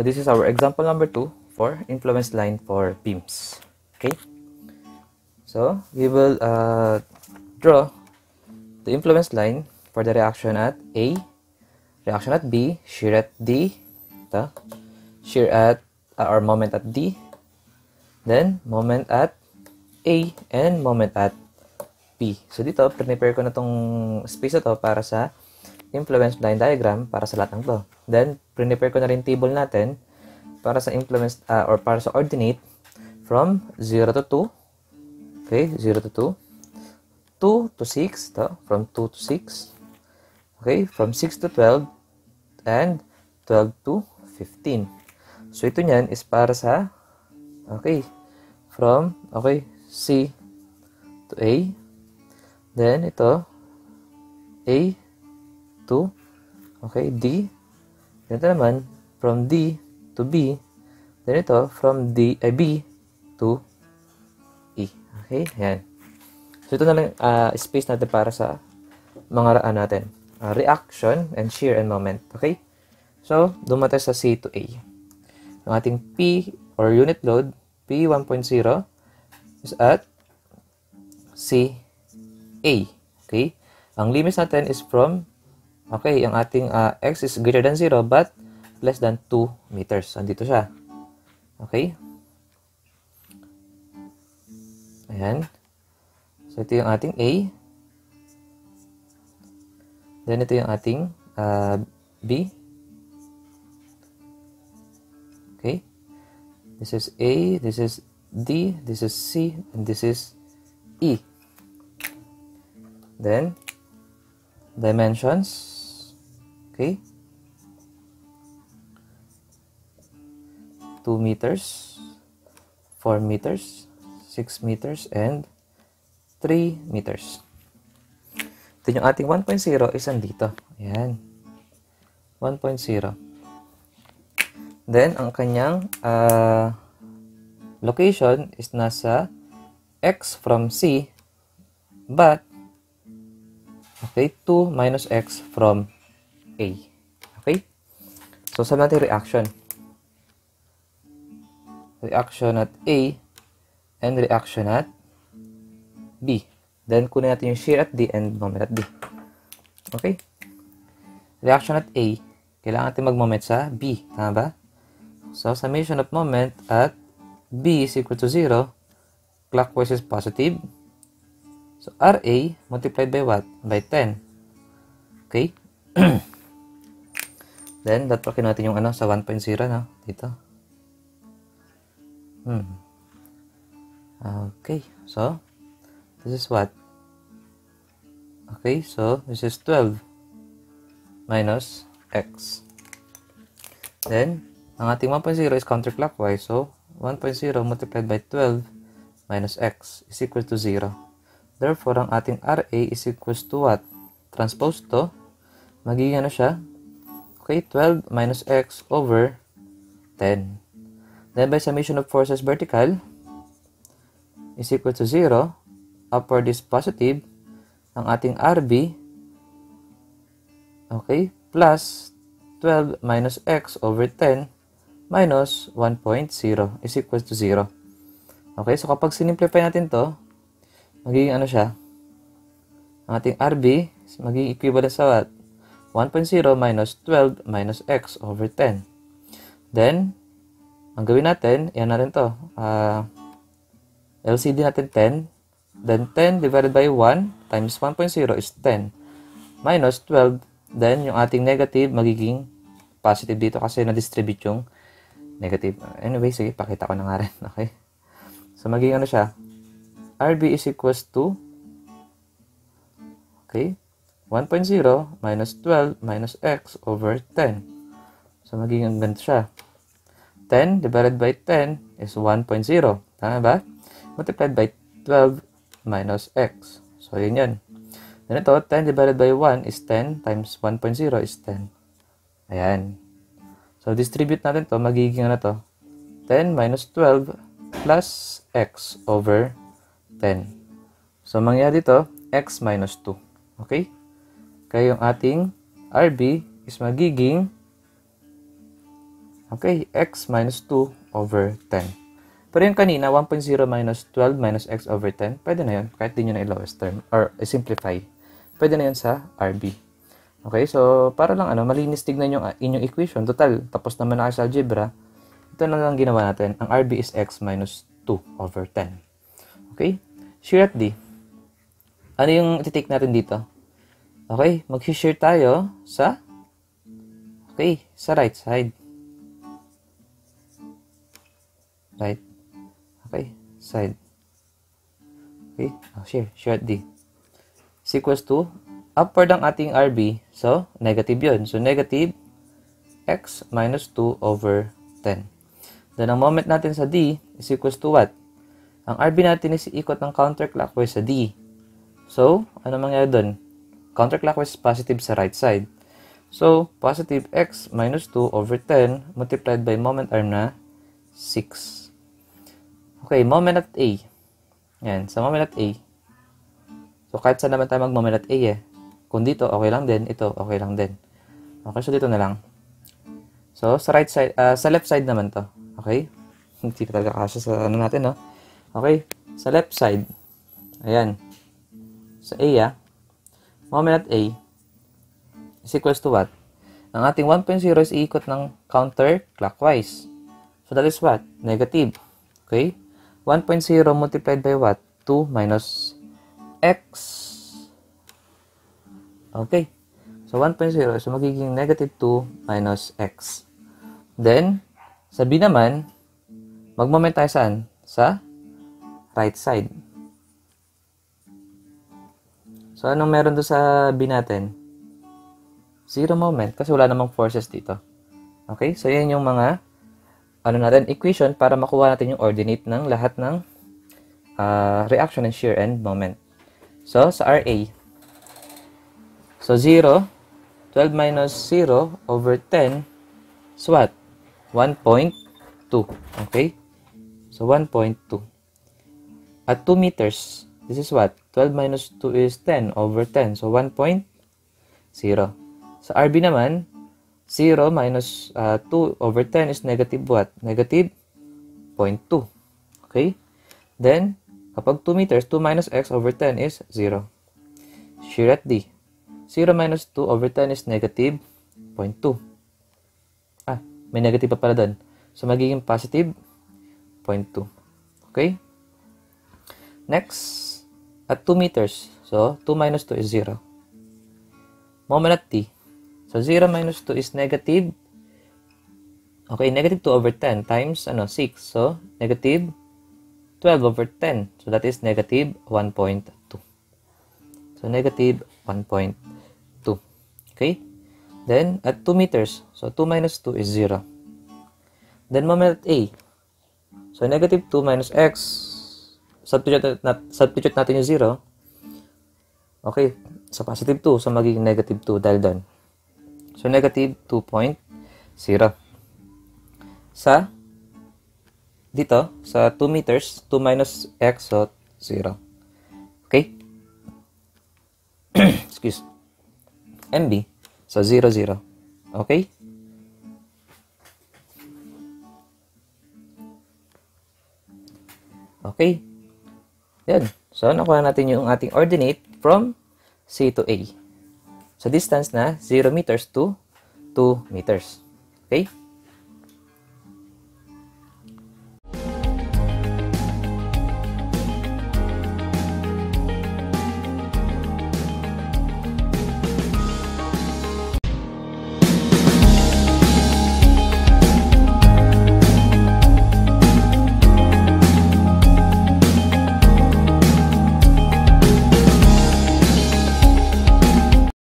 So this is our example number 2 for influence line for beams. Okay, so we will draw the influence line for the reaction at A, reaction at B, shear at D, the shear at or moment at D, then moment at A, and moment at P. So dito, prepare ko na tong space na to para sa influence line diagram para sa lahat ng to. Then, prepare ko na rin table natin para sa influence or para sa ordinate from 0 to 2. Okay, 0 to 2. 2 to 6, to, from 2 to 6. Okay, from 6 to 12 and 12 to 15. So ito niyan is para sa okay, from okay, C to A. Then ito A to okay, D. Then ito naman from D to B. Then ito from D ay B to E. Okay, ayan. So ito na lang space natin para sa mga raan natin. Reaction and shear and moment. Okay? So, dumating sa C to A. Ang ating P or unit load, P1.0 is at C A. Okay? Ang limits natin is from, okay, ang ating X is greater than 0 but less than 2 meters. Andito siya. Okay? Ayan. So, ito yung ating A. Then, ito yung ating B. Okay. This is A, this is D, this is C, and this is E. Then, dimensions. Okay. 2 meters, 4 meters, 6 meters, and 3 meters. Ito yung ating 1.0 is andito. Ayan. 1.0. Then, ang kanyang location is nasa X from C but okay, 2 minus X from A. Okay? So, saan natin reaction? Reaction at A and reaction at B. Then, kunin natin yung shear at D and moment at D. Okay? Reaction at A, kailangan natin mag-moment sa B. Tama ba? So, summation of moment at B is equal to 0. Clockwise is positive. So, RA multiplied by what? By 10. Okay? Then, datpakin natin yung ano sa 1.0, no? Dito. Okay. So, this is what? Okay, so this is 12 minus X. Then, ang ating 1.0 is counterclockwise. So, 1.0 multiplied by 12 minus X is equal to 0. Therefore, ang ating RA is equals to what? Transpose to, magiging ano siya? Okay, 12 minus X over 10. Then, by summation of forces vertical is equal to 0. Upward is positive. Ang ating RB, okay, plus 12 minus X over 10 minus 1.0 is equals to 0. Okay, so kapag sinimplify natin to, magiging ano siya? Ang ating RB is magiging equivalent sa 1.0 minus 12 minus X over 10. Then, ang gawin natin, yan natin to. LCD natin 10. Then, 10 divided by 1 times 1.0 is 10. Minus 12. Then, yung ating negative magiging positive dito kasi na-distribute yung negative. Anyway, sige, pakita ko na nga rin. Okay? So, magiging ano siya? RB is equals to okay, 1.0 minus 12 minus X over 10. So, magiging ganito siya. 10 divided by 10 is 1.0. Tama ba? Multiplied by 12 minus X. So, yun yun. Then ito, 10 divided by 1 is 10 times 1.0 is 10. Ayan. So, distribute natin to, magiging ano to? 10 minus 12 plus X over 10. So, mangyari dito, X minus 2. Okay? Kaya yung ating RB is magiging Okay, x minus 2 over 10. Pero yung kanina, 1.0 minus 12 minus x over 10, pwede na yun, kahit di nyo na i-lowest term, or simplify. Pwede na yun sa RB. Okay, so para lang malinis tignan yung inyong equation. Total, tapos naman na kayo sa algebra. Ito na lang ginawa natin. Ang RB is x minus 2 over 10. Okay, shear at D. Ano yung iti-take natin dito? Okay, mag-shear tayo sa sa right side. Right. Okay, side. Okay, shear at D. Is equals to upward ang ating RB. So, negative yun. So, negative x minus 2 over 10. Then, ang moment natin sa D is equals to what? Ang RB natin is ikot ng counterclockwise sa D. So, ano mangyari doon? Counterclockwise positive sa right side. So, positive x minus 2 over 10 multiplied by moment arm na 6. Okay, moment at A. Yan, sa moment at A. So, kahit saan naman tayo mag-moment at A eh. Kung dito, okay lang din. Ito, okay lang din. Okay, so dito na lang. So, sa right side, sa left side naman to. Okay? Hindi pa talaga kasya sa natin, no? Okay, sa left side, ayan, sa A, moment at A is equals to what? Ang ating 1.0 is iikot ng counterclockwise. So that is what? Negative. Okay, 1.0 multiplied by what? 2 minus x. Okay, so 1.0, so magiging negative 2 minus x. Then, sa B naman, mag-moment tayo saan? Sa right side. So, anong meron doon sa B natin? Zero moment, kasi wala namang forces dito. Okay? So, yan yung mga equation para makuha natin yung ordinate ng lahat ng reaction and shear and moment. So, sa RA. So, 0, 12 minus 0 over 10 is what? 1.2. Okay? So, 1.2. At 2 meters, this is what? 12 minus 2 is 10 over 10. So, 1.0. Sa RB naman, 0 minus 2 over 10 is negative what? Negative 0.2. Okay? Then, kapag 2 meters, 2 minus x over 10 is 0. Shear at D. 0 minus 2 over 10 is negative 0.2. Ah, may negative pa pala doon. So, magiging positive 0.2. Okay? Next, at 2 meters. So, 2 minus 2 is 0. Moment at T. So, 0 minus 2 is negative. Okay, negative 2 over 10 times 6. So, negative 12 over 10. So, that is negative 1.2. So, negative 1.2. Okay? Then, at 2 meters. So, 2 minus 2 is 0. Then, moment at A. So, negative 2 minus x. Substitute natin yung 0. Okay, sa positive 2, so magiging negative 2 dahil doon. So, negative 2.0. Sa, dito, sa 2 meters, 2 minus x, so 0. Okay? Excuse. MB, so 0, 0. Okay? Okay? Yan. So, nakuha natin yung ating ordinate from C to A. So, distance na 0 meters to 2 meters. Okay?